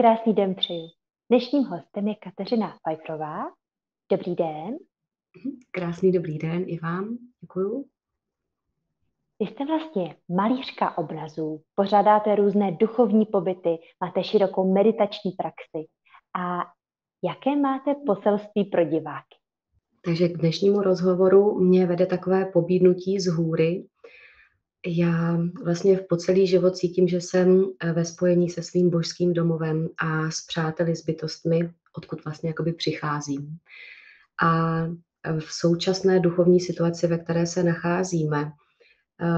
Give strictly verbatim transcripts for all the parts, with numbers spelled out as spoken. Krásný den přeji. Dnešním hostem je Kateřina Pfeiferová. Dobrý den. Krásný dobrý den i vám. Děkuju. Vy jste vlastně malířka obrazů, pořádáte různé duchovní pobyty, máte širokou meditační praxi. A jaké máte poselství pro diváky? Takže k dnešnímu rozhovoru mě vede takové pobídnutí z hůry. Já vlastně po celý život cítím, že jsem ve spojení se svým božským domovem a s přáteli, s bytostmi, odkud vlastně jakoby přicházím. A v současné duchovní situaci, ve které se nacházíme,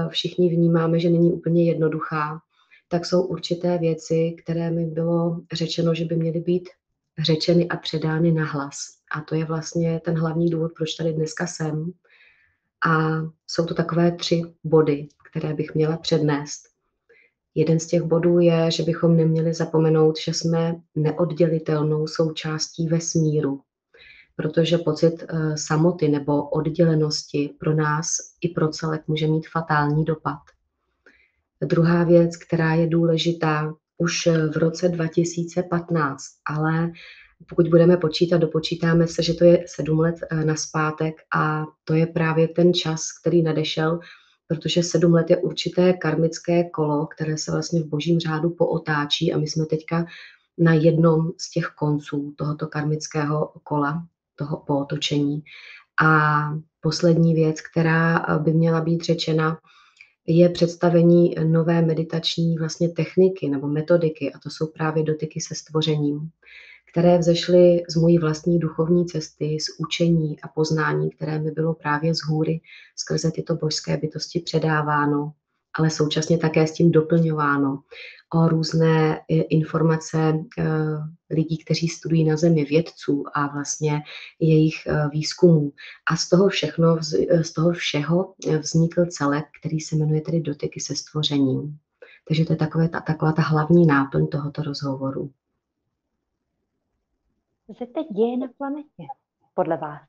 všichni vnímáme, že není úplně jednoduchá, tak jsou určité věci, které mi bylo řečeno, že by měly být řečeny a předány nahlas. A to je vlastně ten hlavní důvod, proč tady dneska jsem. A jsou to takové tři body, které bych měla přednést. Jeden z těch bodů je, že bychom neměli zapomenout, že jsme neoddělitelnou součástí vesmíru, protože pocit e, samoty nebo oddělenosti pro nás i pro celek může mít fatální dopad. Druhá věc, která je důležitá už v roce dva tisíce patnáct, ale pokud budeme počítat, dopočítáme se, že to je sedm let nazpátek a to je právě ten čas, který nadešel, protože sedm let je určité karmické kolo, které se vlastně v božím řádu pootáčí a my jsme teďka na jednom z těch konců tohoto karmického kola, toho pootočení. A poslední věc, která by měla být řečena, je představení nové meditační vlastně techniky nebo metodiky a to jsou právě dotyky se stvořením, které vzešly z mojí vlastní duchovní cesty, z učení a poznání, které mi bylo právě z hůry skrze tyto božské bytosti předáváno, ale současně také s tím doplňováno o různé informace lidí, kteří studují na zemi, vědců a vlastně jejich výzkumů. A z toho, všechno, z toho všeho vznikl celek, který se jmenuje tedy Dotyky se stvořením. Takže to je takové, ta, taková ta hlavní náplň tohoto rozhovoru. Co se teď děje na planetě, podle vás?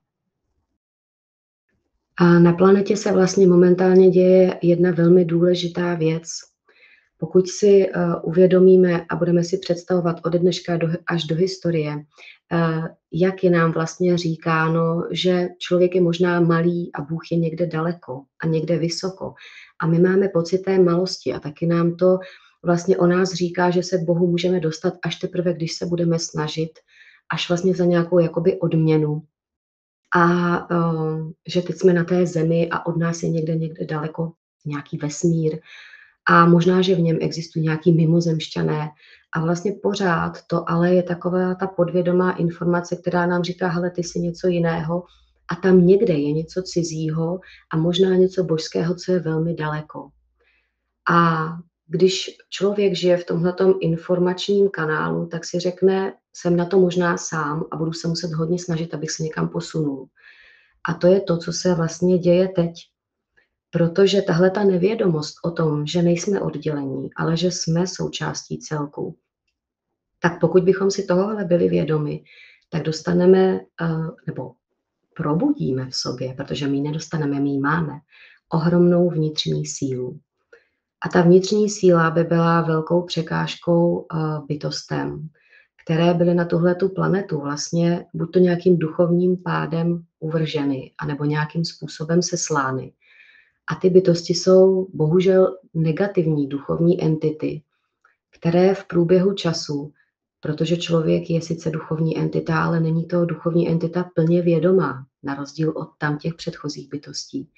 A na planetě se vlastně momentálně děje jedna velmi důležitá věc. Pokud si uh, uvědomíme a budeme si představovat ode dneška do, až do historie, uh, jak je nám vlastně říkáno, že člověk je možná malý a Bůh je někde daleko a někde vysoko. A my máme pocit té malosti a taky nám to vlastně o nás říká, že se k Bohu můžeme dostat až teprve, když se budeme snažit, až vlastně za nějakou jakoby odměnu. A uh, že teď jsme na té zemi a od nás je někde někde daleko nějaký vesmír. A možná, že v něm existují nějaký mimozemšťané. A vlastně pořád to ale je taková ta podvědomá informace, která nám říká, hele, ty jsi něco jiného a tam někde je něco cizího a možná něco božského, co je velmi daleko. A když člověk žije v tomhletom informačním kanálu, tak si řekne, jsem na to možná sám a budu se muset hodně snažit, abych se někam posunul. A to je to, co se vlastně děje teď. Protože tahle ta nevědomost o tom, že nejsme oddělení, ale že jsme součástí celku, tak pokud bychom si tohohle byli vědomi, tak dostaneme, nebo probudíme v sobě, protože my ji nedostaneme, my ji máme, ohromnou vnitřní sílu. A ta vnitřní síla by byla velkou překážkou bytostem, které byly na tuhletu planetu vlastně buď to nějakým duchovním pádem uvrženy, anebo nějakým způsobem seslány. A ty bytosti jsou bohužel negativní duchovní entity, které v průběhu času, protože člověk je sice duchovní entita, ale není to duchovní entita plně vědomá, na rozdíl od tam těch předchozích bytostí,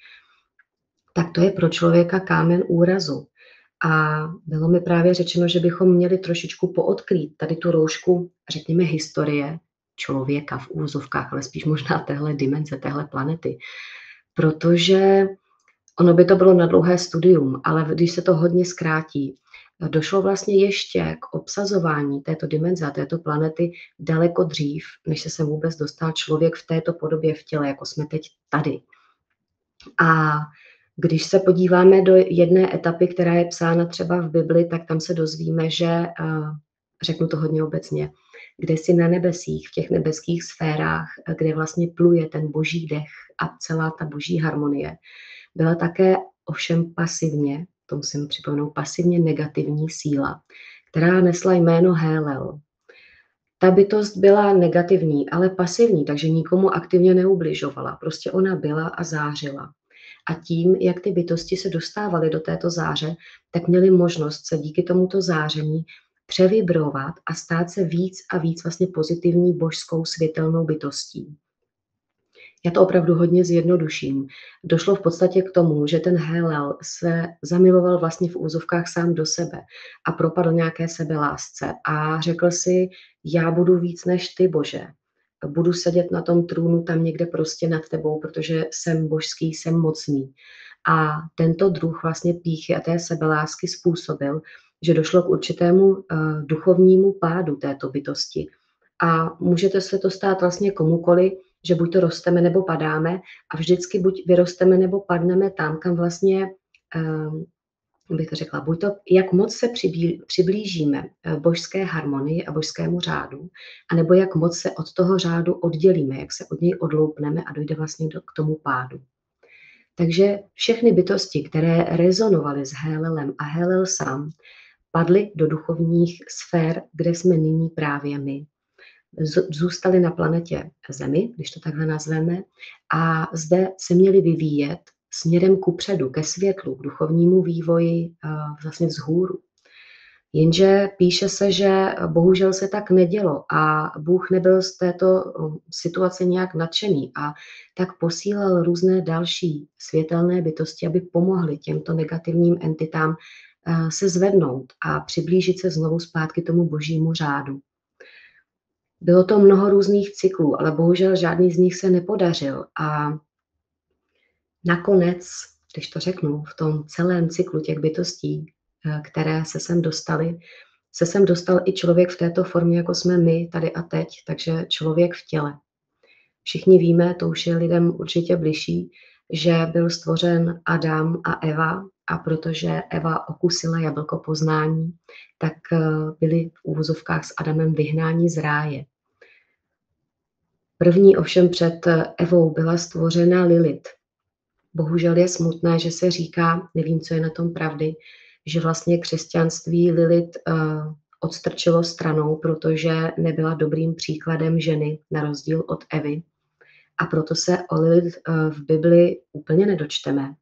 tak to je pro člověka kámen úrazu. A bylo mi právě řečeno, že bychom měli trošičku poodkrýt tady tu roušku, řekněme, historie člověka v úvozovkách, ale spíš možná téhle dimenze, téhle planety. Protože ono by to bylo na dlouhé studium, ale když se to hodně zkrátí, došlo vlastně ještě k obsazování této dimenze a této planety daleko dřív, než se sem vůbec dostal člověk v této podobě v těle, jako jsme teď tady. A když se podíváme do jedné etapy, která je psána třeba v Bibli, tak tam se dozvíme, že, řeknu to hodně obecně, kde si na nebesích, v těch nebeských sférách, kde vlastně pluje ten boží dech a celá ta boží harmonie, byla také ovšem pasivně, to musím připomenout, pasivně negativní síla, která nesla jméno Helel. ta bytost byla negativní, ale pasivní, takže nikomu aktivně neubližovala. Prostě ona byla a zářila. A tím, jak ty bytosti se dostávaly do této záře, tak měly možnost se díky tomuto záření převibrovat a stát se víc a víc vlastně pozitivní božskou světelnou bytostí. Já to opravdu hodně zjednoduším. Došlo v podstatě k tomu, že ten Helel se zamiloval vlastně v úzovkách sám do sebe a propadl nějaké sebelásce a řekl si, já budu víc než ty, Bože. Budu sedět na tom trůnu tam někde prostě nad tebou, protože jsem božský, jsem mocný. A tento druh vlastně pýchy a té sebelásky způsobil, že došlo k určitému uh, duchovnímu pádu této bytosti. A můžete se to stát vlastně komukoli, že buď to rosteme nebo padáme a vždycky buď vyrosteme nebo padneme tam, kam vlastně, um, bych to řekla, buď to, jak moc se přiblížíme božské harmonii a božskému řádu, anebo jak moc se od toho řádu oddělíme, jak se od něj odloupneme a dojde vlastně do, k tomu pádu. Takže všechny bytosti, které rezonovaly s Helelem a Helel sám, padly do duchovních sfér, kde jsme nyní právě my. Zůstali na planetě Zemi, když to takhle nazveme, a zde se měli vyvíjet směrem kupředu, ke světlu, k duchovnímu vývoji vlastně vzhůru. Jenže píše se, že bohužel se tak nedělo a Bůh nebyl z této situace nějak nadšený a tak posílal různé další světelné bytosti, aby pomohly těmto negativním entitám se zvednout a přiblížit se znovu zpátky tomu božímu řádu. Bylo to mnoho různých cyklů, ale bohužel žádný z nich se nepodařil a nakonec, když to řeknu, v tom celém cyklu těch bytostí, které se sem dostaly, se sem dostal i člověk v této formě, jako jsme my tady a teď, takže člověk v těle. Všichni víme, to už je lidem určitě bližší, že byl stvořen Adam a Eva a protože Eva okusila jablko poznání, tak byli v úvozovkách s Adamem vyhnáni z ráje. První ovšem před Evou byla stvořena Lilith. Bohužel je smutné, že se říká, nevím, co je na tom pravdy, že vlastně křesťanství Lilith uh, odstrčilo stranou, protože nebyla dobrým příkladem ženy, na rozdíl od Evy. A proto se o Lilith uh, v Bibli úplně nedočteme.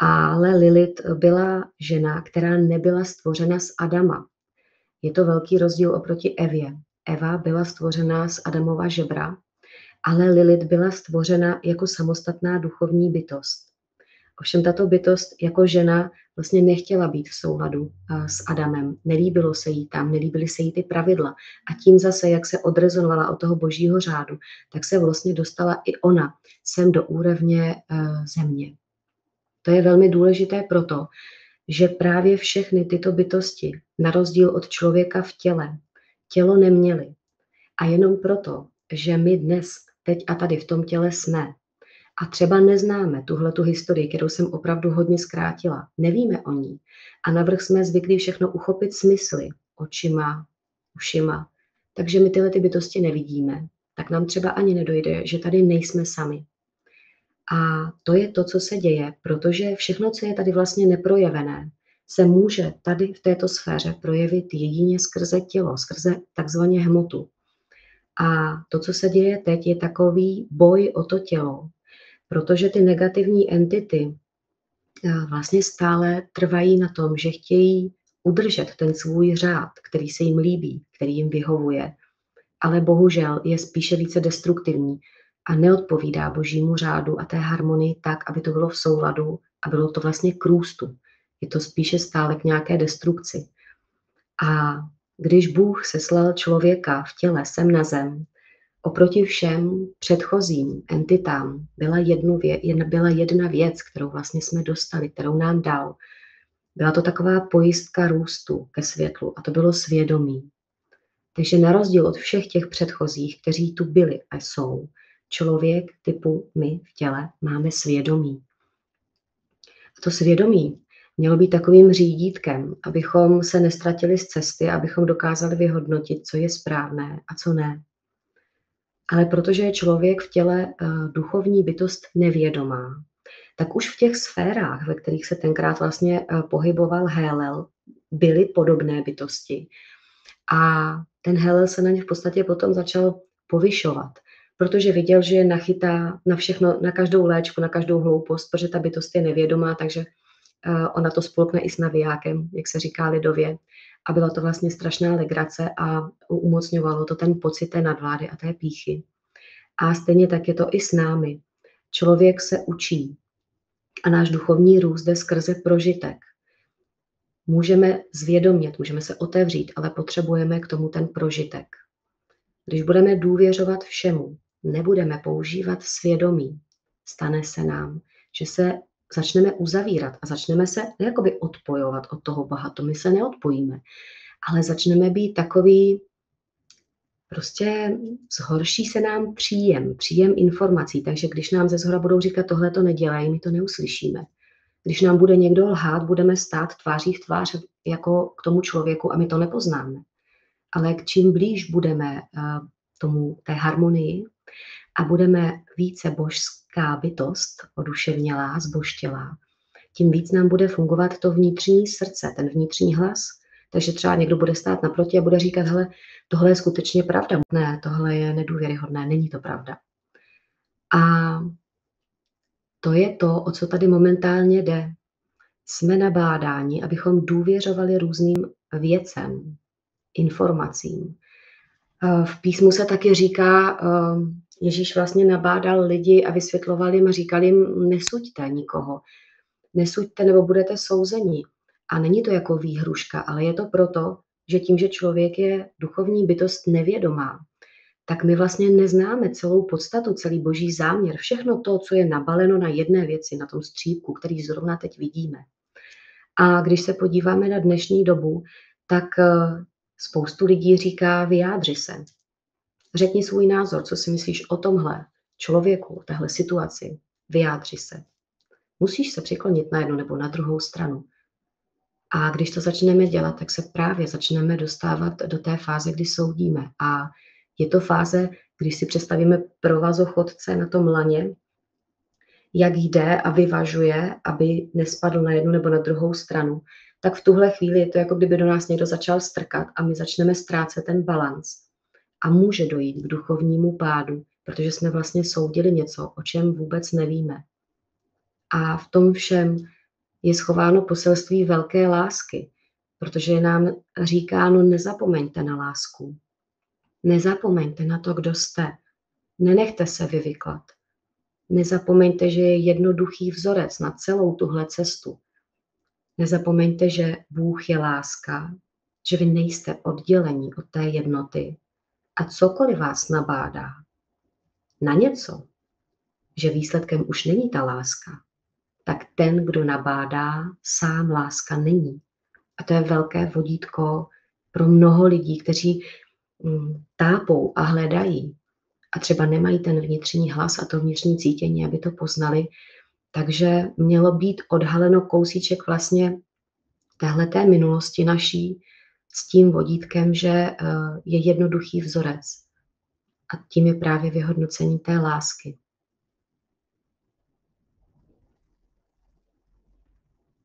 Ale Lilith byla žena, která nebyla stvořena z Adama. Je to velký rozdíl oproti Evě. Eva byla stvořena z Adamova žebra, ale Lilith byla stvořena jako samostatná duchovní bytost. Ovšem tato bytost jako žena vlastně nechtěla být v souladu s Adamem. Nelíbilo se jí tam, nelíbily se jí ty pravidla. A tím zase, jak se odrezonovala od toho božího řádu, tak se vlastně dostala i ona sem do úrovně země. To je velmi důležité proto, že právě všechny tyto bytosti, na rozdíl od člověka v těle, tělo neměly. A jenom proto, že my dnes, teď a tady v tom těle jsme, a třeba neznáme tuhletu historii, kterou jsem opravdu hodně zkrátila. Nevíme o ní. A navrch jsme zvyklí všechno uchopit smysly. Očima, ušima. Takže my tyhle ty bytosti nevidíme. Tak nám třeba ani nedojde, že tady nejsme sami. A to je to, co se děje, protože všechno, co je tady vlastně neprojevené, se může tady v této sféře projevit jedině skrze tělo, skrze takzvaně hmotu. A to, co se děje teď, je takový boj o to tělo, protože ty negativní entity vlastně stále trvají na tom, že chtějí udržet ten svůj řád, který se jim líbí, který jim vyhovuje, ale bohužel je spíše více destruktivní a neodpovídá božímu řádu a té harmonii tak, aby to bylo v souladu a bylo to vlastně k růstu. Je to spíše stále k nějaké destrukci. A když Bůh seslal člověka v těle sem na zem, oproti všem předchozím entitám byla, jednu vě- byla jedna věc, kterou vlastně jsme dostali, kterou nám dal. Byla to taková pojistka růstu ke světlu a to bylo svědomí. Takže na rozdíl od všech těch předchozích, kteří tu byli a jsou, člověk typu my v těle máme svědomí. A to svědomí mělo být takovým řídítkem, abychom se nestratili z cesty, abychom dokázali vyhodnotit, co je správné a co ne. Ale protože je člověk v těle duchovní bytost nevědomá, tak už v těch sférách, ve kterých se tenkrát vlastně pohyboval Helel, byly podobné bytosti. A ten Helel se na ně v podstatě potom začal povyšovat, protože viděl, že je nachytá na všechno, na každou léčku, na každou hloupost, protože ta bytost je nevědomá, takže ona to spolkne i s navijákem, jak se říká lidově. A byla to vlastně strašná legrace a umocňovalo to ten pocit té nadvlády a té pýchy. A stejně tak je to i s námi. Člověk se učí a náš duchovní růst jde skrze prožitek. Můžeme zvědomět, můžeme se otevřít, ale potřebujeme k tomu ten prožitek. Když budeme důvěřovat všemu, nebudeme používat svědomí, stane se nám, že se začneme uzavírat a začneme se jakoby odpojovat od toho Boha. To my se neodpojíme, ale začneme být takový, prostě zhorší se nám příjem, příjem informací. Takže když nám ze zhora budou říkat, tohle to nedělají, my to neuslyšíme. Když nám bude někdo lhát, budeme stát tváří v tvář jako k tomu člověku a my to nepoznáme. Ale čím blíž budeme tomu té harmonii a budeme více božská bytost, oduševnělá, zbožtělá, tím víc nám bude fungovat to vnitřní srdce, ten vnitřní hlas. Takže třeba někdo bude stát naproti a bude říkat, hele, tohle je skutečně pravda. Ne, tohle je nedůvěryhodné, není to pravda. A to je to, o co tady momentálně jde. Jsme nabádáni, abychom důvěřovali různým věcem, informacím. V písmu se taky říká, Ježíš vlastně nabádal lidi a vysvětloval jim a říkal jim, nesuďte nikoho, nesuďte nebo budete souzeni. A není to jako výhruška, ale je to proto, že tím, že člověk je duchovní bytost nevědomá, tak my vlastně neznáme celou podstatu, celý boží záměr, všechno to, co je nabaleno na jedné věci, na tom střípku, který zrovna teď vidíme. A když se podíváme na dnešní dobu, tak spoustu lidí říká, vyjádři se. Řekni svůj názor, co si myslíš o tomhle člověku, téhle situaci, vyjádři se. Musíš se přiklonit na jednu nebo na druhou stranu. A když to začneme dělat, tak se právě začneme dostávat do té fáze, kdy soudíme. A je to fáze, když si představíme provazochodce na tom laně, jak jde a vyvažuje, aby nespadl na jednu nebo na druhou stranu, tak v tuhle chvíli je to, jako kdyby do nás někdo začal strkat a my začneme ztrácet ten balanc. A může dojít k duchovnímu pádu, protože jsme vlastně soudili něco, o čem vůbec nevíme. A v tom všem je schováno poselství velké lásky, protože je nám říkáno, nezapomeňte na lásku. Nezapomeňte na to, kdo jste. Nenechte se vyvyklat. Nezapomeňte, že je jednoduchý vzorec na celou tuhle cestu. Nezapomeňte, že Bůh je láska, že vy nejste oddělení od té jednoty. A cokoliv vás nabádá na něco, že výsledkem už není ta láska, tak ten, kdo nabádá, sám láska není. A to je velké vodítko pro mnoho lidí, kteří tápou a hledají a třeba nemají ten vnitřní hlas a to vnitřní cítění, aby to poznali. Takže mělo být odhaleno kousíček vlastně téhleté minulosti naší s tím vodítkem, že je jednoduchý vzorec. A tím je právě vyhodnocení té lásky.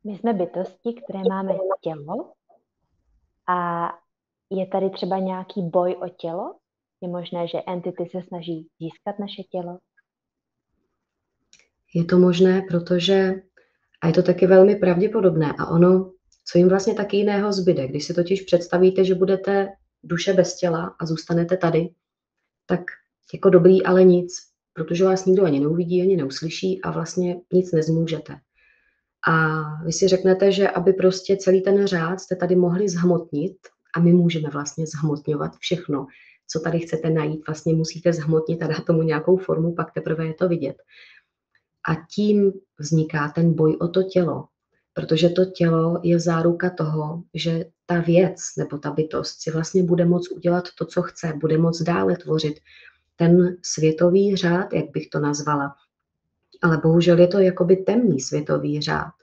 My jsme bytosti, které máme tělo a je tady třeba nějaký boj o tělo? Je možné, že entity se snaží získat naše tělo? Je to možné, protože, a je to taky velmi pravděpodobné, a ono, co jim vlastně taky jiného zbyde, když si totiž představíte, že budete duše bez těla a zůstanete tady, tak jako dobrý, ale nic, protože vás nikdo ani neuvidí, ani neuslyší a vlastně nic nezmůžete. A vy si řeknete, že aby prostě celý ten řád jste tady mohli zhmotnit, a my můžeme vlastně zhmotňovat všechno, co tady chcete najít, vlastně musíte zhmotnit a dát tomu nějakou formu, pak teprve je to vidět. A tím vzniká ten boj o to tělo, protože to tělo je záruka toho, že ta věc nebo ta bytost si vlastně bude moct udělat to, co chce, bude moct dále tvořit ten světový řád, jak bych to nazvala. Ale bohužel je to jakoby temný světový řád.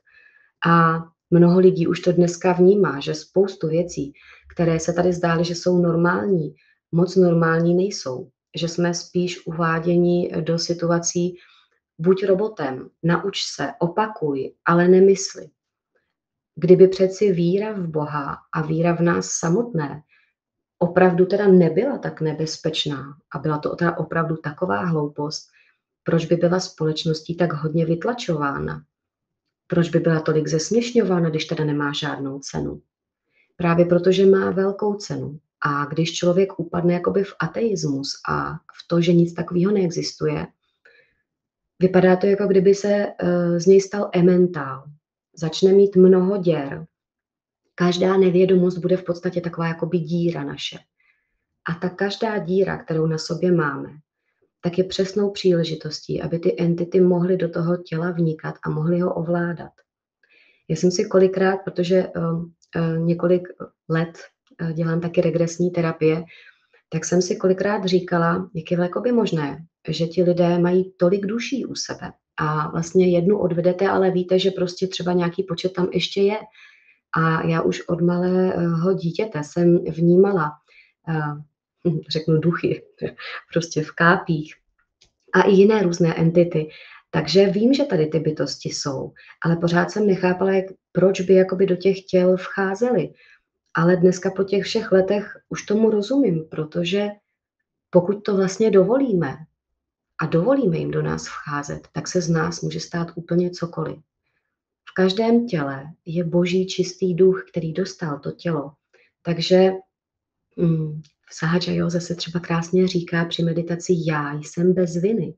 A mnoho lidí už to dneska vnímá, že spoustu věcí, které se tady zdály, že jsou normální, moc normální nejsou. Že jsme spíš uváděni do situací, buď robotem, nauč se, opakuj, ale nemysli. Kdyby přeci víra v Boha a víra v nás samotné opravdu teda nebyla tak nebezpečná a byla to teda opravdu taková hloupost, proč by byla společností tak hodně vytlačována? Proč by byla tolik zesměšňována, když teda nemá žádnou cenu? Právě protože má velkou cenu. A když člověk upadne jakoby v ateismus a v to, že nic takového neexistuje, vypadá to, jako kdyby se z něj stal ementál. Začne mít mnoho děr. Každá nevědomost bude v podstatě taková jakoby díra naše. A ta každá díra, kterou na sobě máme, tak je přesnou příležitostí, aby ty entity mohly do toho těla vnikat a mohly ho ovládat. Já jsem si kolikrát, protože několik let dělám taky regresní terapie, tak jsem si kolikrát říkala, jak je jakoby možné, že ti lidé mají tolik duší u sebe. A vlastně jednu odvedete, ale víte, že prostě třeba nějaký počet tam ještě je. A já už od malého dítěte jsem vnímala, řeknu duchy, prostě v kápích a i jiné různé entity. Takže vím, že tady ty bytosti jsou, ale pořád jsem nechápala, jak, proč by jakoby do těch těl vcházely. Ale dneska po těch všech letech už tomu rozumím, protože pokud to vlastně dovolíme a dovolíme jim do nás vcházet, tak se z nás může stát úplně cokoliv. V každém těle je boží čistý duch, který dostal to tělo. Takže mm, v Sahadžajóze se třeba krásně říká při meditaci já jsem bez viny.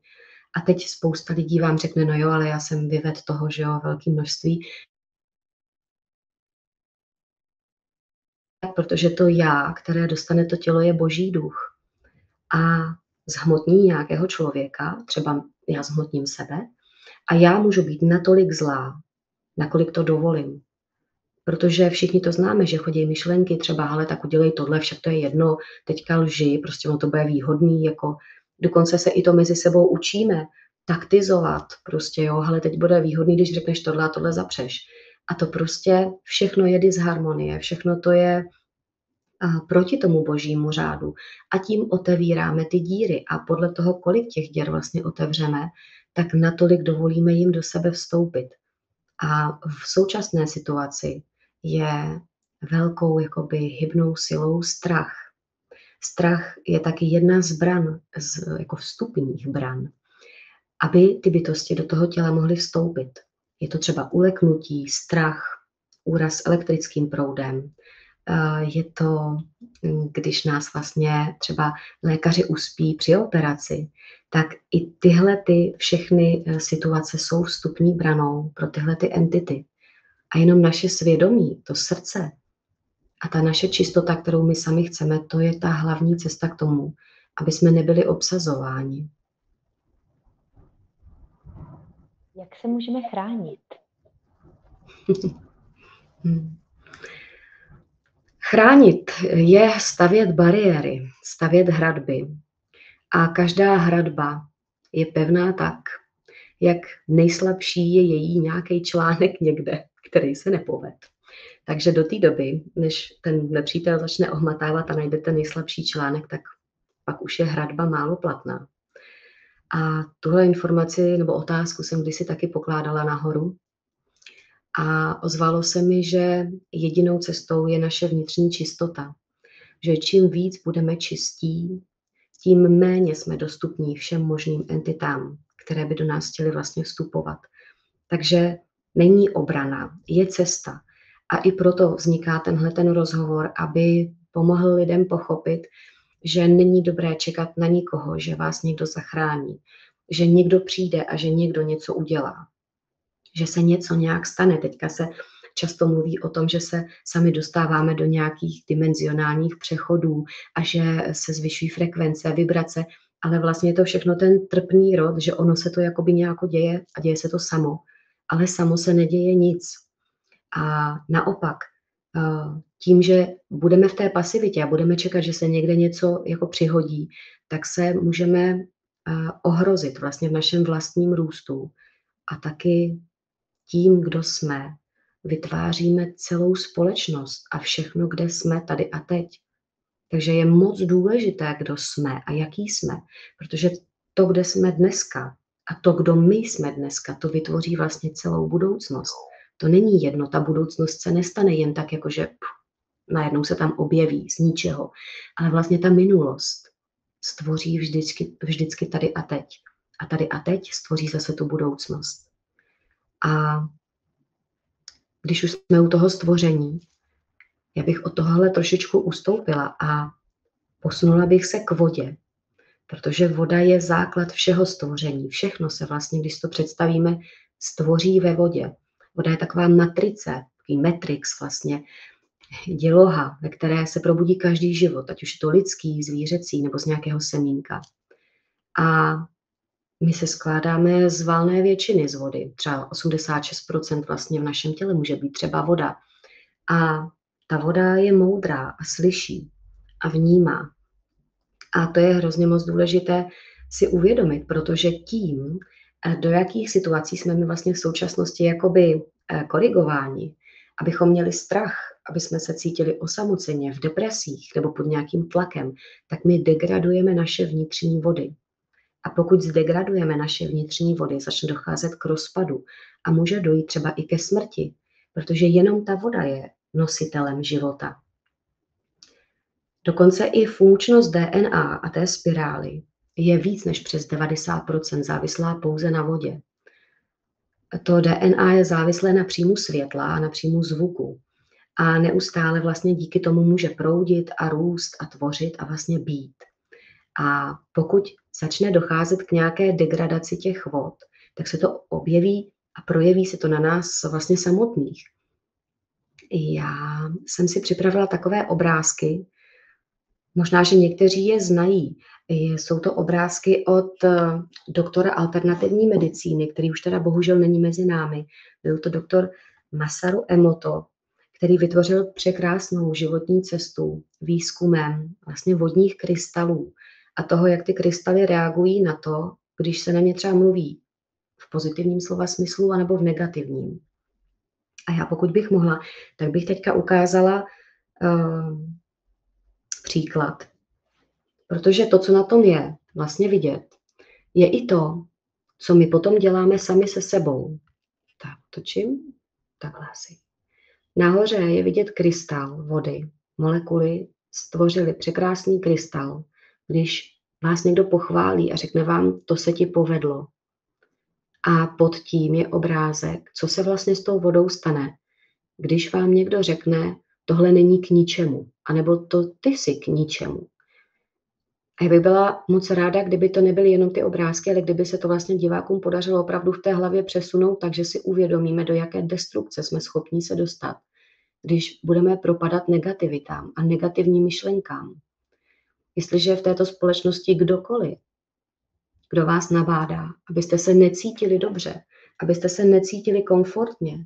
A teď spousta lidí vám řekne, no jo, ale já jsem vyvedl toho, že jo, velké množství. Protože to já, které dostane to tělo, je boží duch. A zhmotní nějakého člověka, třeba já zhmotním sebe, a já můžu být natolik zlá, nakolik to dovolím. Protože všichni to známe, že chodí myšlenky třeba, ale tak udělej tohle, však to je jedno, teďka lži, prostě ono to bude výhodný, jako dokonce se i to mezi sebou učíme taktizovat, prostě jo, ale teď bude výhodný, když řekneš tohle a tohle zapřeš. A to prostě všechno je disharmonie, všechno to je proti tomu božímu řádu. A tím otevíráme ty díry a podle toho, kolik těch děr vlastně otevřeme, tak natolik dovolíme jim do sebe vstoupit. A v současné situaci je velkou jakoby hybnou silou strach. Strach je taky jedna z bran, z, jako vstupních bran, aby ty bytosti do toho těla mohly vstoupit. Je to třeba uleknutí, strach, úraz elektrickým proudem. Je to, když nás vlastně třeba lékaři uspí při operaci, tak i tyhle ty všechny situace jsou vstupní branou pro tyhle ty entity. A jenom naše svědomí, to srdce a ta naše čistota, kterou my sami chceme, to je ta hlavní cesta k tomu, aby jsme nebyli obsazováni. Jak se můžeme chránit? Chránit je stavět bariéry, stavět hradby. A každá hradba je pevná tak, jak nejslabší je její nějaký článek někde, který se nepoved. Takže do té doby, než ten nepřítel začne ohmatávat a najde ten nejslabší článek, tak pak už je hradba málo platná. A tuhle informaci nebo otázku jsem kdysi taky pokládala nahoru. A ozvalo se mi, že jedinou cestou je naše vnitřní čistota. Že čím víc budeme čistí, tím méně jsme dostupní všem možným entitám, které by do nás chtěly vlastně vstupovat. Takže není obrana, je cesta. A i proto vzniká tenhle ten rozhovor, aby pomohl lidem pochopit, že není dobré čekat na nikoho, že vás někdo zachrání, že někdo přijde a že někdo něco udělá, že se něco nějak stane. Teďka se často mluví o tom, že se sami dostáváme do nějakých dimenzionálních přechodů a že se zvyšují frekvence, vibrace, ale vlastně je to všechno ten trpný rod, že ono se to jakoby nějako děje a děje se to samo, ale samo se neděje nic. A naopak, tím, že budeme v té pasivitě a budeme čekat, že se někde něco jako přihodí, tak se můžeme ohrozit vlastně v našem vlastním růstu. A taky tím, kdo jsme, vytváříme celou společnost a všechno, kde jsme tady a teď. Takže je moc důležité, kdo jsme a jaký jsme, protože to, kde jsme dneska a to, kdo my jsme dneska, to vytvoří vlastně celou budoucnost. To není jedno, ta budoucnost se nestane jen tak, jakože najednou se tam objeví z ničeho. Ale vlastně ta minulost stvoří vždycky, vždycky tady a teď. A tady a teď stvoří zase tu budoucnost. A když už jsme u toho stvoření, já bych od tohohle trošičku ustoupila a posunula bych se k vodě, protože voda je základ všeho stvoření. Všechno se vlastně, když to představíme, stvoří ve vodě. Voda je taková matrice, takový matrix vlastně, děloha, ve které se probudí každý život, ať už je to lidský, zvířecí nebo z nějakého semínka. A my se skládáme z valné většiny z vody. Třeba osmdesát šest procent vlastně v našem těle může být třeba voda. A ta voda je moudrá a slyší a vnímá. A to je hrozně moc důležité si uvědomit, protože tím, do jakých situací jsme my vlastně v současnosti jakoby korigováni, abychom měli strach, aby jsme se cítili osamoceně, v depresích nebo pod nějakým tlakem, tak my degradujeme naše vnitřní vody. A pokud zdegradujeme naše vnitřní vody, začne docházet k rozpadu a může dojít třeba i ke smrti, protože jenom ta voda je nositelem života. Dokonce i funkčnost D N A a té spirály je víc než přes devadesát procent závislá pouze na vodě. To D N A je závislé na příjmu světla a na příjmu zvuku. A neustále vlastně díky tomu může proudit a růst a tvořit a vlastně být. A pokud začne docházet k nějaké degradaci těch vod, tak se to objeví a projeví se to na nás vlastně samotných. Já jsem si připravila takové obrázky, možná, že někteří je znají. Jsou to obrázky od doktora alternativní medicíny, který už teda bohužel není mezi námi. Byl to doktor Masaru Emoto, který vytvořil překrásnou životní cestu výzkumem vlastně vodních krystalů a toho, jak ty krystaly reagují na to, když se na ně třeba mluví v pozitivním slova smyslu anebo v negativním. A já pokud bych mohla, tak bych teďka ukázala uh, příklad. Protože to, co na tom je vlastně vidět, je i to, co my potom děláme sami se sebou. Tak, točím. Takhle asi. Nahoře je vidět krystal vody. Molekuly stvořily překrásný krystal. Když vás někdo pochválí a řekne vám, to se ti povedlo. A pod tím je obrázek, co se vlastně s tou vodou stane, když vám někdo řekne, tohle není k ničemu, anebo to ty jsi k ničemu. A já bych byla moc ráda, kdyby to nebyly jenom ty obrázky, ale kdyby se to vlastně divákům podařilo opravdu v té hlavě přesunout, takže si uvědomíme, do jaké destrukce jsme schopni se dostat, když budeme propadat negativitám a negativním myšlenkám. Jestliže v této společnosti kdokoliv, kdo vás nabádá, abyste se necítili dobře, abyste se necítili komfortně,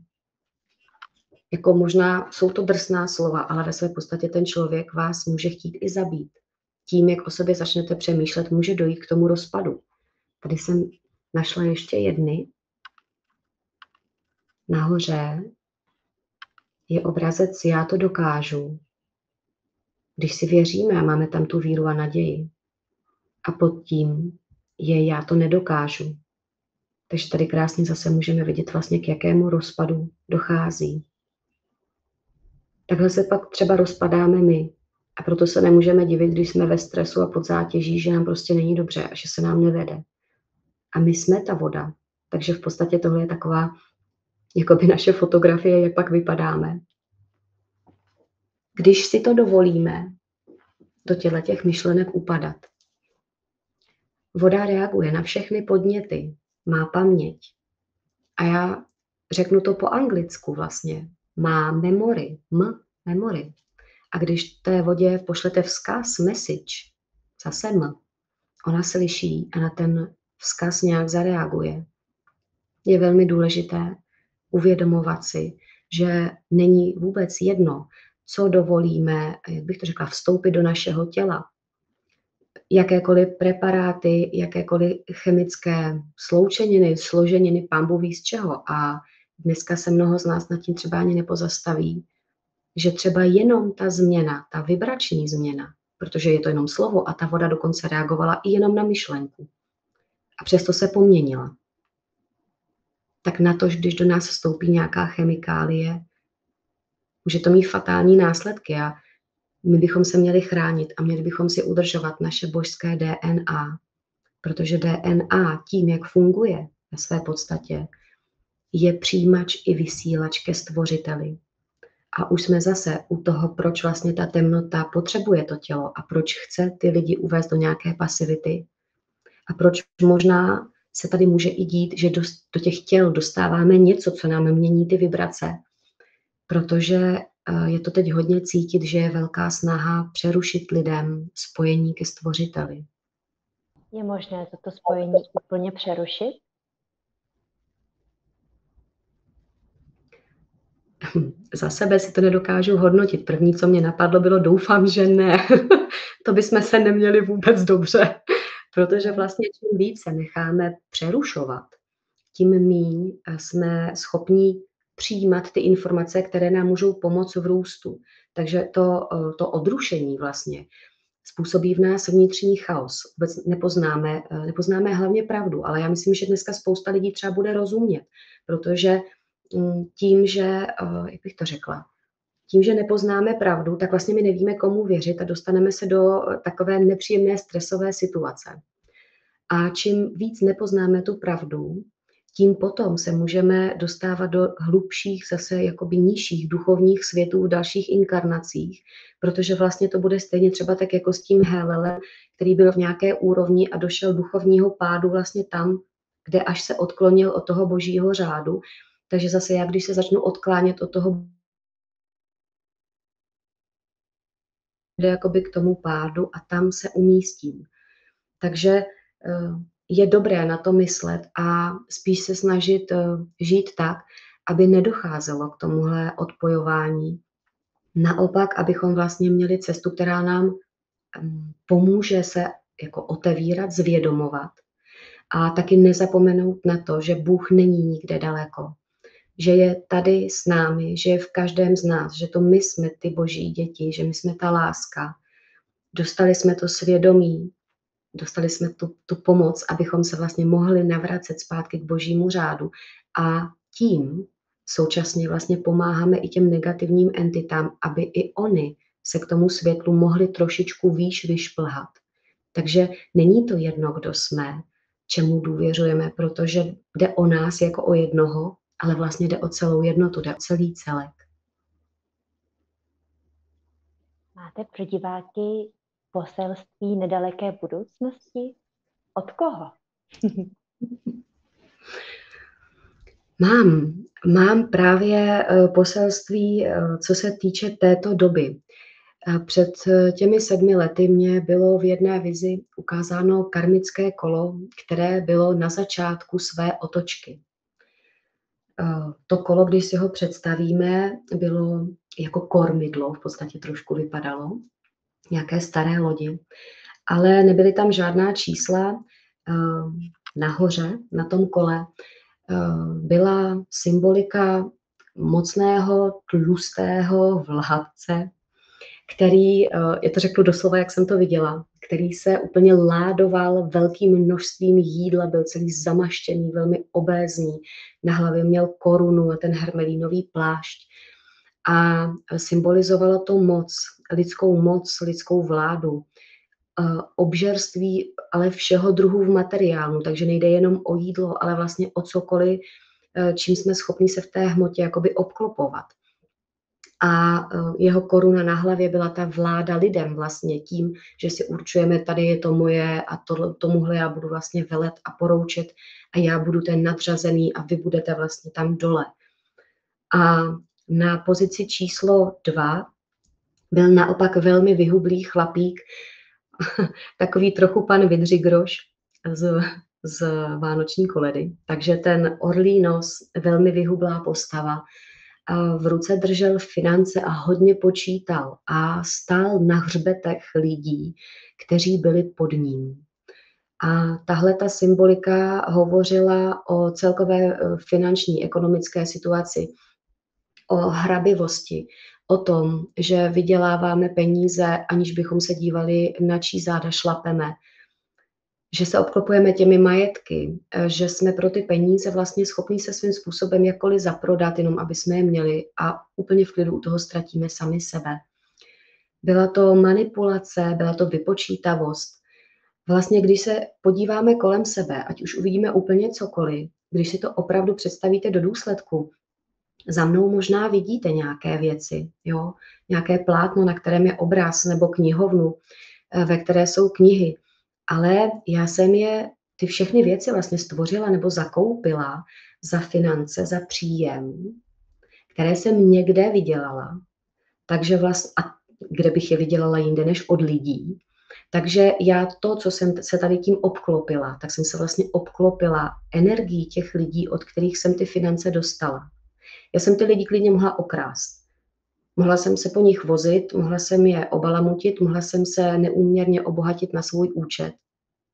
jako možná jsou to drsná slova, ale ve své podstatě ten člověk vás může chtít i zabít. Tím, jak o sobě začnete přemýšlet, může dojít k tomu rozpadu. Tady jsem našla ještě jedny. Nahoře je obrazec Já to dokážu. Když si věříme a máme tam tu víru a naději. A pod tím je Já to nedokážu. Takže tady krásně zase můžeme vidět vlastně, k jakému rozpadu dochází. Takhle se pak třeba rozpadáme my. A proto se nemůžeme divit, když jsme ve stresu a pod zátěží, že nám prostě není dobře a že se nám nevede. A my jsme ta voda. Takže v podstatě tohle je taková, jako by naše fotografie, jak pak vypadáme. Když si to dovolíme, do těchto těch myšlenek upadat. Voda reaguje na všechny podněty, má paměť. A já řeknu to po anglicku vlastně. Má memory, m, memory. A když té vodě pošlete vzkaz, message, zase m, ona slyší a na ten vzkaz nějak zareaguje. Je velmi důležité uvědomovat si, že není vůbec jedno, co dovolíme, jak bych to řekla, vstoupit do našeho těla. Jakékoliv preparáty, jakékoliv chemické sloučeniny, složeniny, pán bůh ví z čeho. A dneska se mnoho z nás nad tím třeba ani nepozastaví, že třeba jenom ta změna, ta vibrační změna, protože je to jenom slovo a ta voda dokonce reagovala i jenom na myšlenku. A přesto se poměnila. Tak na to, když do nás vstoupí nějaká chemikálie, může to mít fatální následky a my bychom se měli chránit a měli bychom si udržovat naše božské D N A, protože D N A tím, jak funguje ve své podstatě, je přijímač i vysílač ke stvořiteli. A už jsme zase u toho, proč vlastně ta temnota potřebuje to tělo a proč chce ty lidi uvést do nějaké pasivity a proč možná se tady může i dít, že do, do těch těl dostáváme něco, co nám mění ty vibrace, protože je to teď hodně cítit, že je velká snaha přerušit lidem spojení ke stvořiteli. Je možné toto spojení úplně přerušit? Za sebe si to nedokážu hodnotit. První, co mě napadlo, bylo doufám, že ne. To bychom se neměli vůbec dobře. Protože vlastně čím více necháme přerušovat, tím míň jsme schopni přijímat ty informace, které nám můžou pomoct v růstu. Takže to, to odrušení vlastně způsobí v nás vnitřní chaos. Vůbec nepoznáme, nepoznáme hlavně pravdu, ale já myslím, že dneska spousta lidí třeba bude rozumět, protože tím, že, jak bych to řekla, tím, že nepoznáme pravdu, tak vlastně my nevíme, komu věřit a dostaneme se do takové nepříjemné stresové situace. A čím víc nepoznáme tu pravdu, tím potom se můžeme dostávat do hlubších, zase jakoby nižších duchovních světů v dalších inkarnacích, protože vlastně to bude stejně třeba tak jako s tím Helelem, který byl v nějaké úrovni a došel duchovního pádu vlastně tam, kde až se odklonil od toho božího řádu. Takže zase já, když se začnu odklánět od toho, jde jakoby k tomu pádu a tam se umístím. Takže je dobré na to myslet a spíš se snažit žít tak, aby nedocházelo k tomuhle odpojování. Naopak, abychom vlastně měli cestu, která nám pomůže se jako otevírat, zvědomovat a taky nezapomenout na to, že Bůh není nikde daleko. Že je tady s námi, že je v každém z nás, že to my jsme ty boží děti, že my jsme ta láska. Dostali jsme to svědomí, dostali jsme tu, tu pomoc, abychom se vlastně mohli navracet zpátky k božímu řádu. A tím současně vlastně pomáháme i těm negativním entitám, aby i oni se k tomu světlu mohli trošičku výš vyšplhat. Takže není to jedno, kdo jsme, čemu důvěřujeme, protože jde o nás jako o jednoho, ale vlastně jde o celou jednotu, jde o celý celek. Máte pro diváky poselství nedaleké budoucnosti? Od koho? Mám. Mám právě poselství, co se týče této doby. Před těmi sedmi lety mě bylo v jedné vizi ukázáno karmické kolo, které bylo na začátku své otočky. To kolo, když si ho představíme, bylo jako kormidlo, v podstatě trošku vypadalo, nějaké staré lodi, ale nebyly tam žádná čísla. Nahoře, na tom kole, byla symbolika mocného, tlustého vládce, který, já to řeknu doslova, jak jsem to viděla, který se úplně ládoval velkým množstvím jídla, byl celý zamaštěný, velmi obézní, na hlavě měl korunu a ten hermelínový plášť a symbolizovalo to moc, lidskou moc, lidskou vládu, obžerství, ale všeho druhu v materiálu, takže nejde jenom o jídlo, ale vlastně o cokoliv, čím jsme schopni se v té hmotě jakoby obklopovat. A jeho koruna na hlavě byla ta vláda lidem vlastně tím, že si určujeme, tady je to moje a to, tomuhle já budu vlastně velet a poroučet a já budu ten nadřazený a vy budete vlastně tam dole. A na pozici číslo dva byl naopak velmi vyhublý chlapík, takový trochu pan Vidřigroš z, z Vánoční koledy. Takže ten orlí nos, velmi vyhublá postava, a v ruce držel finance a hodně počítal a stál na hřbetech lidí, kteří byli pod ním. A tahle ta symbolika hovořila o celkové finanční, ekonomické situaci, o hrabivosti, o tom, že vyděláváme peníze, aniž bychom se dívali, na čí záda šlapeme, že se obklopujeme těmi majetky, že jsme pro ty peníze vlastně schopní se svým způsobem jakkoliv zaprodat, jenom aby jsme je měli a úplně v klidu u toho ztratíme sami sebe. Byla to manipulace, byla to vypočítavost. Vlastně, když se podíváme kolem sebe, ať už uvidíme úplně cokoliv, když si to opravdu představíte do důsledku, za mnou možná vidíte nějaké věci, jo? Nějaké plátno, na kterém je obraz, nebo knihovnu, ve které jsou knihy. Ale já jsem je, ty všechny věci vlastně stvořila nebo zakoupila za finance, za příjem, které jsem někde vydělala, takže vlastně, a kde bych je vydělala jinde než od lidí. Takže já to, co jsem se tady tím obklopila, tak jsem se vlastně obklopila energií těch lidí, od kterých jsem ty finance dostala. Já jsem ty lidi klidně mohla okrást. Mohla jsem se po nich vozit, mohla jsem je obalamutit, mohla jsem se neúměrně obohatit na svůj účet.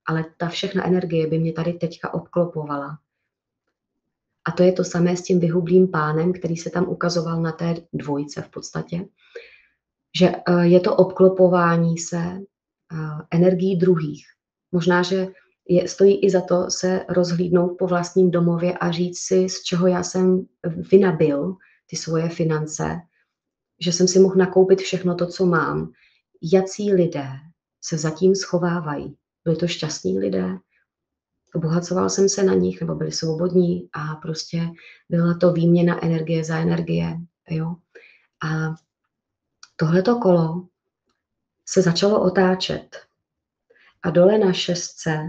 Ale ta všechna energie by mě tady teďka obklopovala. A to je to samé s tím vyhublým pánem, který se tam ukazoval na té dvojce v podstatě. Že je to obklopování se energií druhých. Možná, že je, stojí i za to se rozhlídnout po vlastním domově a říct si, z čeho já jsem vynabil ty svoje finance, že jsem si mohl nakoupit všechno to, co mám. Jací lidé se zatím schovávají? Byli to šťastní lidé? Obohacoval jsem se na nich, nebo byli svobodní a prostě byla to výměna energie za energie. Jo? A tohleto kolo se začalo otáčet. A dole na šestce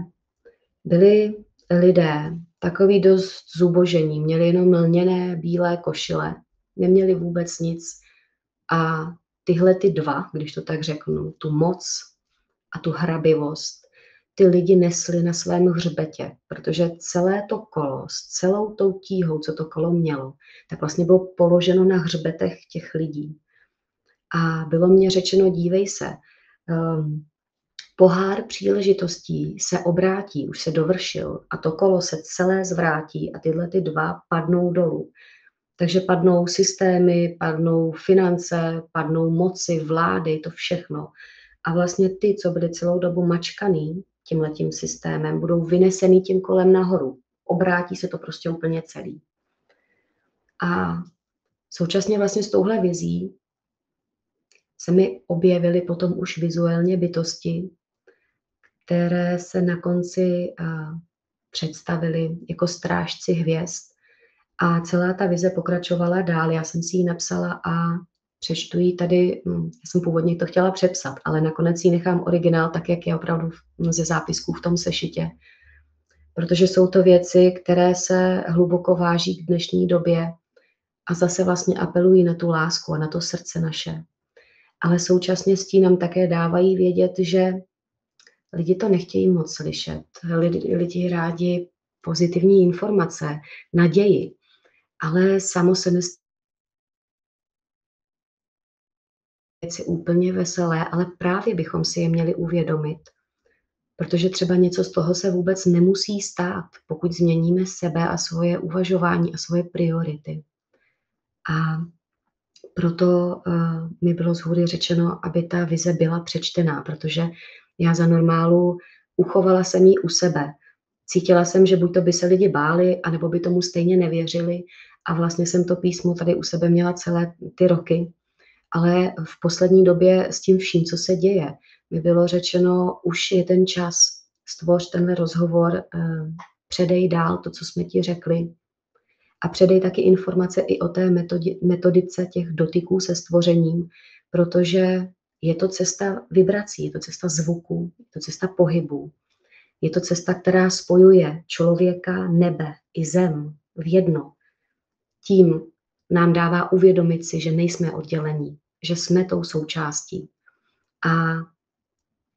byli lidé takový dost zubožení, měli jenom lněné bílé košile, neměli vůbec nic. A tyhle ty dva, když to tak řeknu, tu moc a tu hrabivost, ty lidi nesli na svém hřbetě, protože celé to kolo, s celou tou tíhou, co to kolo mělo, tak vlastně bylo položeno na hřbetech těch lidí. A bylo mně řečeno, dívej se, um, pohár příležitostí se obrátí, už se dovršil a to kolo se celé zvrátí a tyhle ty dva padnou dolů. Takže padnou systémy, padnou finance, padnou moci, vlády, to všechno. A vlastně ty, co byly celou dobu mačkaný tímhletím systémem, budou vynesený tím kolem nahoru. Obrátí se to prostě úplně celý. A současně vlastně s touhle vizí se mi objevily potom už vizuálně bytosti, které se na konci představily jako strážci hvězd. A celá ta vize pokračovala dál. Já jsem si ji napsala a přečtu ji tady. Já jsem původně to chtěla přepsat, ale nakonec ji nechám originál, tak jak je opravdu ze zápisků v tom sešitě. Protože jsou to věci, které se hluboko váží k dnešní době a zase vlastně apelují na tu lásku a na to srdce naše. Ale současně s tím nám také dávají vědět, že lidi to nechtějí moc slyšet. Lidi, lidi rádi pozitivní informace, naději. Ale samo se nestává věci úplně veselé, ale právě bychom si je měli uvědomit. Protože třeba něco z toho se vůbec nemusí stát, pokud změníme sebe a svoje uvažování a svoje priority. A proto uh, mi bylo zhůry řečeno, aby ta vize byla přečtená, protože já za normálu uchovala jsem ji u sebe. Cítila jsem, že buď to by se lidi báli, anebo by tomu stejně nevěřili. A vlastně jsem to písmo tady u sebe měla celé ty roky. Ale v poslední době s tím vším, co se děje, mi bylo řečeno, už je ten čas, stvoř tenhle rozhovor, předej dál to, co jsme ti řekli. A předej taky informace i o té metodice těch dotyků se stvořením, protože je to cesta vibrací, je to cesta zvuku, je to cesta pohybu. Je to cesta, která spojuje člověka, nebe i zem v jedno. Tím nám dává uvědomit si, že nejsme oddělení, že jsme tou součástí. A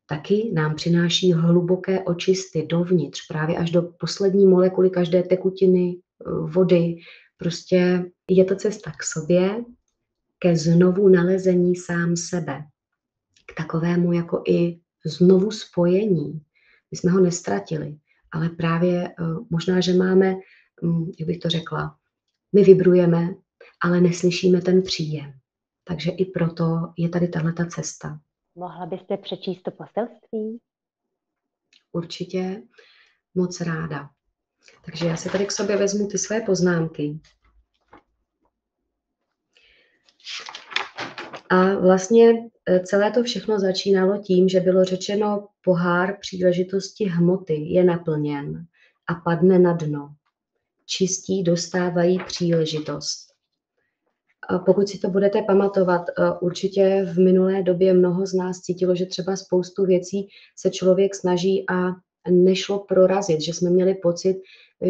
taky nám přináší hluboké očisty dovnitř, právě až do poslední molekuly každé tekutiny, vody. Prostě je to cesta k sobě, ke znovu nalezení sám sebe, k takovému jako i znovu spojení. My jsme ho nestratili, ale právě možná, že máme, jak bych to řekla, my vibrujeme, ale neslyšíme ten příjem. Takže i proto je tady tahleta cesta. Mohla byste přečíst to poselství? určitě moc ráda. Takže já si tady k sobě vezmu ty své poznámky. A vlastně celé to všechno začínalo tím, že bylo řečeno, pohár příležitosti hmoty je naplněn a padne na dno. Čistí dostávají příležitost. A pokud si to budete pamatovat, určitě v minulé době mnoho z nás cítilo, že třeba spoustu věcí se člověk snaží a nešlo prorazit, že jsme měli pocit,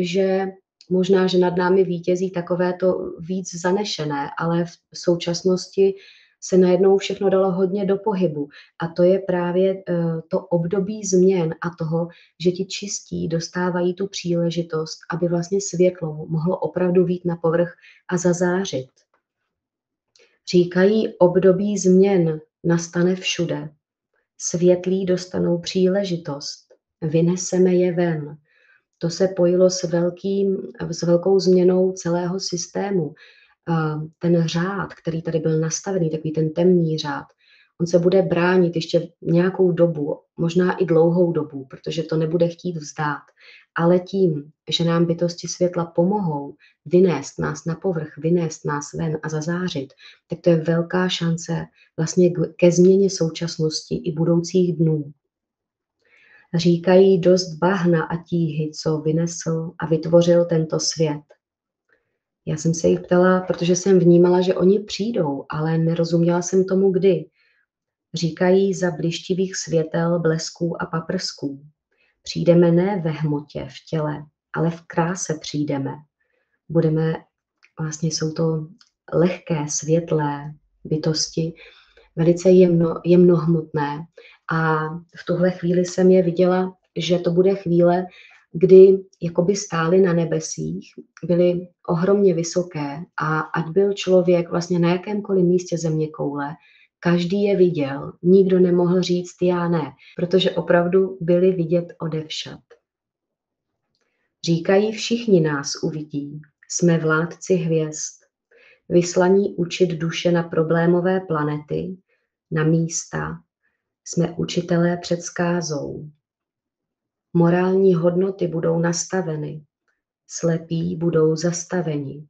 že možná, že nad námi vítězí takové to víc zanešené, ale v současnosti se najednou všechno dalo hodně do pohybu. A to je právě to období změn a toho, že ti čistí dostávají tu příležitost, aby vlastně světlo mohlo opravdu vít na povrch a zazářit. Říkají, období změn nastane všude. Světlí dostanou příležitost. Vyneseme je ven. To se pojilo s, velkým, s velkou změnou celého systému. Ten řád, který tady byl nastavený, takový ten temný řád, on se bude bránit ještě nějakou dobu, možná i dlouhou dobu, protože to nebude chtít vzdát. Ale tím, že nám bytosti světla pomohou vynést nás na povrch, vynést nás ven a zazářit, tak to je velká šance vlastně ke změně současnosti i budoucích dnů. Říkají, dost bahna a tíhy, co vynesl a vytvořil tento svět. Já jsem se jich ptala, protože jsem vnímala, že oni přijdou, ale nerozuměla jsem tomu kdy. Říkají, za blištivých světel, blesků a paprsků. Přijdeme ne ve hmotě, v těle, ale v kráse přijdeme. Budeme, vlastně jsou to lehké, světlé bytosti, velice jemno, jemnohmotné. A v tuhle chvíli jsem je viděla, že to bude chvíle, kdy jakoby stály na nebesích, byly ohromně vysoké a ať byl člověk vlastně na jakémkoliv místě zeměkoule, každý je viděl, nikdo nemohl říct já ne, protože opravdu byli vidět odevšad. Říkají, všichni nás uvidí, jsme vládci hvězd, vyslaní učit duše na problémové planety, na místa, jsme učitelé před skázou. Morální hodnoty budou nastaveny, slepí budou zastaveni.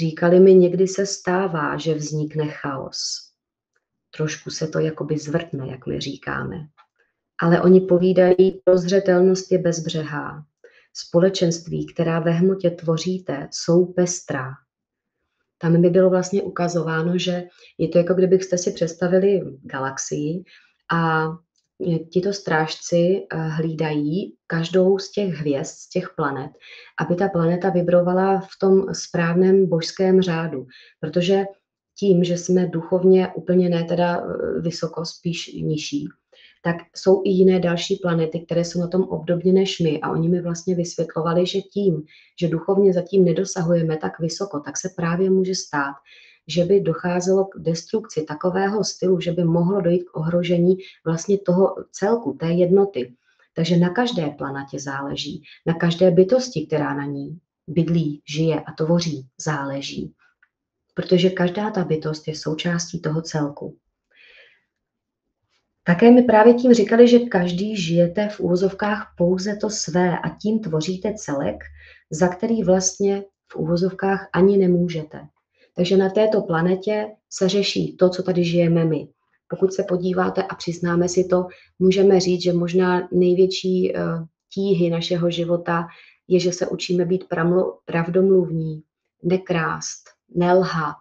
Říkali mi, někdy se stává, že vznikne chaos. Trošku se to jakoby zvrtne, jak my říkáme. Ale oni povídají, prozřetelnost je bezbřehá. Společenství, která ve hmotě tvoříte, jsou pestrá. Tam mi bylo vlastně ukazováno, že je to jako kdybyste si představili galaxii a tito strážci hlídají každou z těch hvězd, z těch planet, aby ta planeta vibrovala v tom správném božském řádu. Protože tím, že jsme duchovně úplně ne teda vysoko, spíš nižší, tak jsou i jiné další planety, které jsou na tom obdobně než my. A oni mi vlastně vysvětlovali, že tím, že duchovně zatím nedosahujeme tak vysoko, tak se právě může stát, že by docházelo k destrukci takového stylu, že by mohlo dojít k ohrožení vlastně toho celku, té jednoty. Takže na každé planetě záleží, na každé bytosti, která na ní bydlí, žije a tvoří, záleží. Protože každá ta bytost je součástí toho celku. Také mi právě tím říkali, že každý žijete v úvozovkách pouze to své a tím tvoříte celek, za který vlastně v úvozovkách ani nemůžete. Takže na této planetě se řeší to, co tady žijeme my. Pokud se podíváte a přiznáme si to, můžeme říct, že možná největší tíhy našeho života je, že se učíme být pravdomluvní, nekrást, nelhat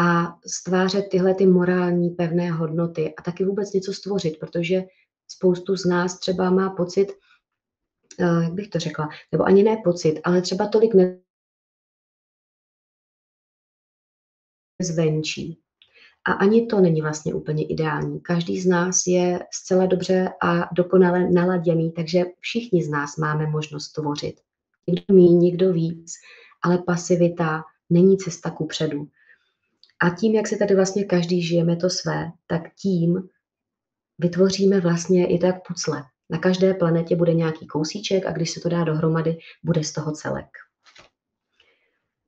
a stvářet tyhle ty morální pevné hodnoty a taky vůbec něco stvořit, protože spoustu z nás třeba má pocit, jak bych to řekla, nebo ani ne pocit, ale třeba tolik ne. Zvenčí. A ani to není vlastně úplně ideální. Každý z nás je zcela dobře a dokonale naladěný, takže všichni z nás máme možnost tvořit. Nikdo míň, nikdo víc, ale pasivita není cesta kupředu. A tím, jak se tady vlastně každý žijeme to své, tak tím vytvoříme vlastně, je to jak pucle. Na každé planetě bude nějaký kousíček a když se to dá dohromady, bude z toho celek.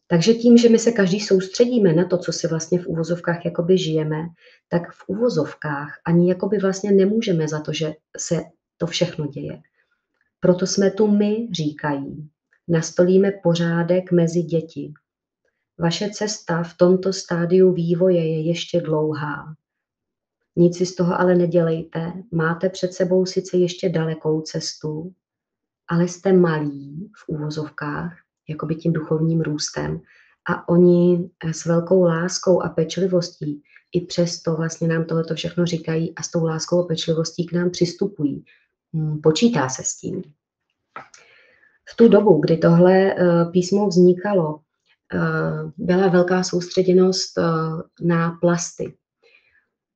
Takže tím, že my se každý soustředíme na to, co si vlastně v úvozovkách jakoby žijeme, tak v úvozovkách ani jakoby vlastně nemůžeme za to, že se to všechno děje. Proto jsme tu my, říkají. Nastolíme pořádek mezi děti. Vaše cesta v tomto stádiu vývoje je ještě dlouhá. Nic si z toho ale nedělejte, máte před sebou sice ještě dalekou cestu, ale jste malí v úvozovkách, jakoby tím duchovním růstem, a oni s velkou láskou a pečlivostí i přesto vlastně nám tohleto všechno říkají a s tou láskou a pečlivostí k nám přistupují. Počítá se s tím. V tu dobu, kdy tohle písmo vznikalo, byla velká soustředěnost na plasty.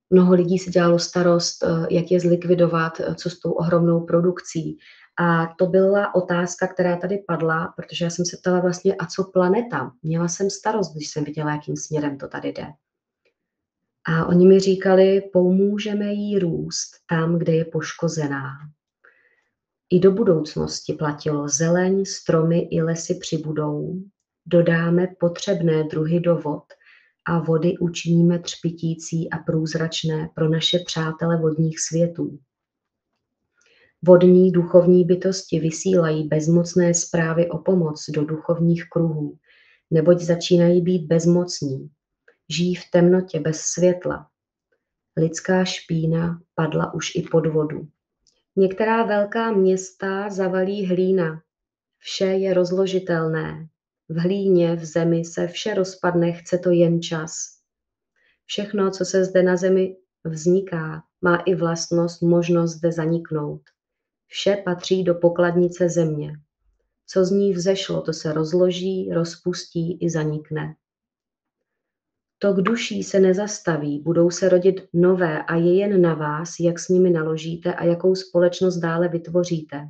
Mnoho lidí si dělalo starost, jak je zlikvidovat, co s tou ohromnou produkcí. A to byla otázka, která tady padla, protože já jsem se ptala vlastně, a co planeta? Měla jsem starost, když jsem viděla, jakým směrem to tady jde. A oni mi říkali, pomůžeme jí růst tam, kde je poškozená. I do budoucnosti platilo, zeleň, stromy i lesy přibudou, dodáme potřebné druhy do vod a vody učiníme třpitící a průzračné pro naše přátele vodních světů. Vodní duchovní bytosti vysílají bezmocné zprávy o pomoc do duchovních kruhů, neboť začínají být bezmocní. Žijí v temnotě bez světla. Lidská špína padla už i pod vodu. Některá velká města zavalí hlína. Vše je rozložitelné. V hlíně, v zemi se vše rozpadne, chce to jen čas. Všechno, co se zde na zemi vzniká, má i vlastnost, možnost zde zaniknout. Vše patří do pokladnice země. Co z ní vzešlo, to se rozloží, rozpustí i zanikne. Tok duší se nezastaví, budou se rodit nové a je jen na vás, jak s nimi naložíte a jakou společnost dále vytvoříte.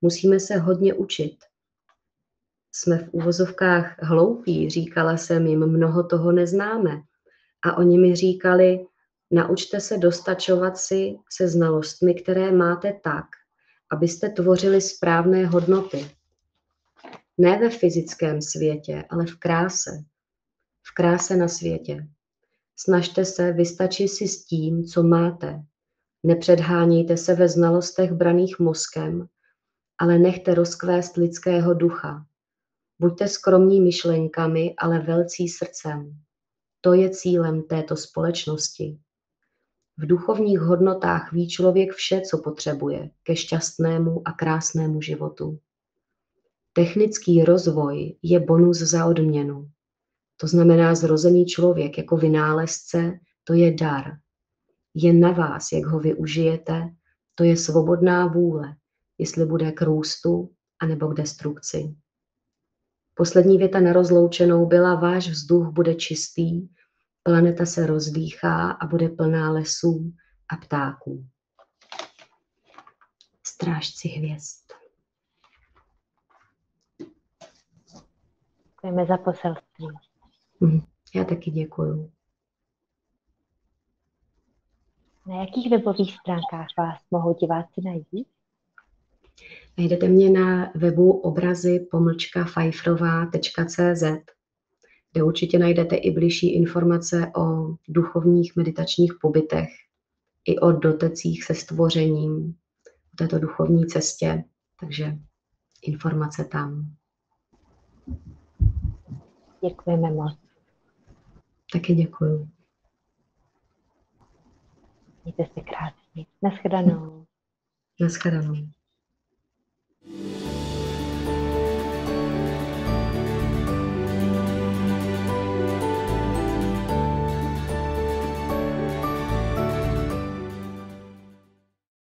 Musíme se hodně učit. Jsme v uvozovkách hloupí, říkala jsem jim, mnoho toho neznáme. A oni mi říkali, naučte se dostačovat si se znalostmi, které máte tak, abyste tvořili správné hodnoty. Ne ve fyzickém světě, ale v kráse. V kráse na světě. Snažte se vystačit si s tím, co máte. Nepředhánějte se ve znalostech braných mozkem, ale nechte rozkvést lidského ducha. Buďte skromní myšlenkami, ale velcí srdcem. To je cílem této společnosti. V duchovních hodnotách ví člověk vše, co potřebuje ke šťastnému a krásnému životu. Technický rozvoj je bonus za odměnu. To znamená, zrozený člověk jako vynálezce, to je dar. Je na vás, jak ho využijete, to je svobodná vůle, jestli bude k růstu anebo k destrukci. Poslední věta na rozloučenou byla, váš vzduch bude čistý, planeta se rozdýchá a bude plná lesů a ptáků. Strážci hvězd. Děkujeme za poselství. Já taky děkuju. Na jakých webových stránkách vás mohou diváci najít? Najdete mě na webu obrazy pomlčka pfeifrová tečka cé zet, kde určitě najdete i bližší informace o duchovních meditačních pobytech, i o dotycích se stvořením, o této duchovní cestě, takže informace tam. Děkujeme moc. Taky děkuju. Mějte se krásně. Naschledanou. Naschledanou.